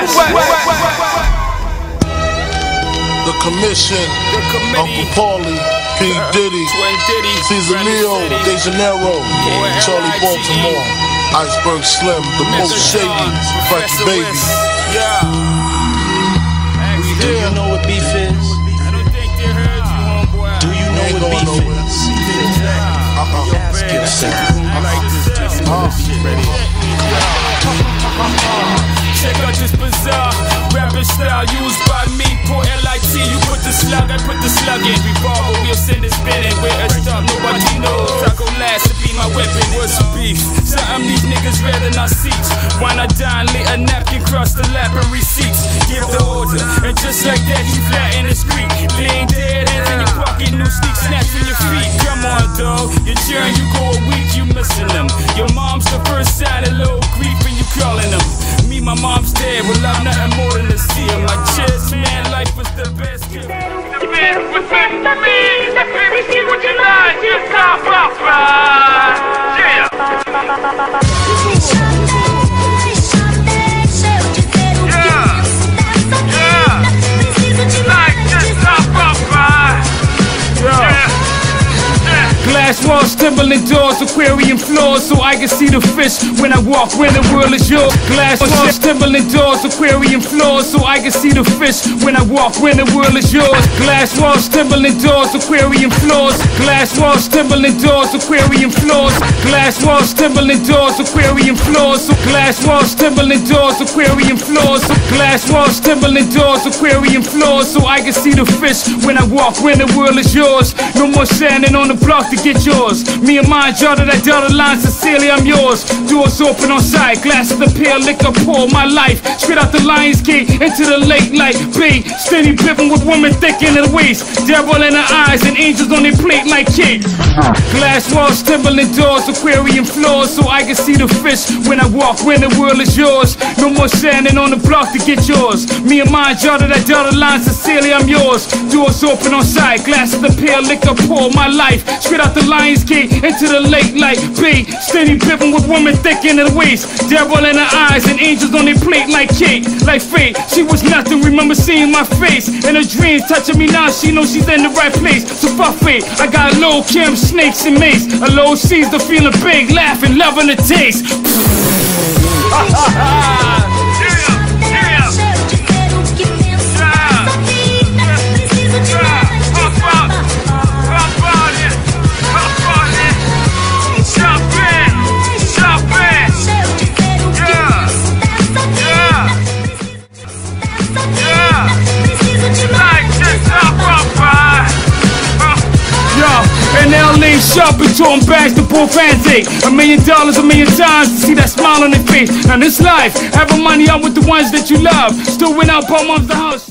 West. The commission, Uncle Paulie, P. Diddy, Cecilia, DeGenero, Charlie Baltimore, Iceberg Slim, the most shady, Frank Baby. Do you know what beef is? I don't think they heard you, homeboy. Do you know what beef is? Ask yourself. Check out this bizarre rapping style used by me, poor L.I.T. You put the slug, I put the slug in. Revolver, we'll send it spinning. Where I stop, nobody knows. I go last to be my weapon. What's the beef? Something these niggas rather than our seats. Why not dine, lay a napkin, cross the lap and receipts. Give the order, and just like that, you flat in the street. They ain't dead, hands in your pocket, new sneak snaps in your feet. Come on, dog, you're cheering, you go a week, you missing them. Your mom's the first sign of low grief, and you calling them. Me, my mom's dead, will love nothing more than to see him. Like, cheers, man, life was the best. The man was back to me. Baby, see what you like. Here's how I yeah. Glass walls, stumbling doors, aquarium floors, so I can see the fish when I walk where the world is yours. Glass walls, stumbling doors, aquarium floors, so I can see the fish when I walk where the world is yours. Glass walls, stumbling doors, aquarium floors. Glass walls, stumbling doors, aquarium floors. Glass walls, stumbling doors, aquarium floors. So glass walls, stumbling doors, aquarium floors. So glass walls, stumbling doors, aquarium floors, so I can see the fish when I walk where the world is yours. No more standing on the block to get yours. Me and mine jotted that dotted line. Cecilia, I'm yours. Doors open on sight. Glasses of pale liquor pour my life. Straight out the Lion's Gate into the late night bay. Steady driven with women thick in their waist. Devil in her eyes and angels on their plate like cake. Glass walls, stumbling doors, aquarium floors, so I can see the fish when I walk when the world is yours. No more standing on the block to get yours. Me and mine jotted that dotted line. Cecilia, I'm yours. Doors open on sight. Glasses of pale liquor pour my life. Straight out the Lion's Gate into the late night bay. Steady driven with women thick in her waist. Devil in her eyes and angels on their plate like cake, like fate. She was nothing, remember seeing my face in her dreams, touching me now. She knows she's in the right place. So buffet, I got low Kim, snakes and mace. A low sees the feeling big, laughing, loving the taste. L.A. shopping, torn bags to both hands ache. $1 million, a million times to see that smile on their face. Now this life, having money out with the ones that you love. Still went out, bought mom's the house.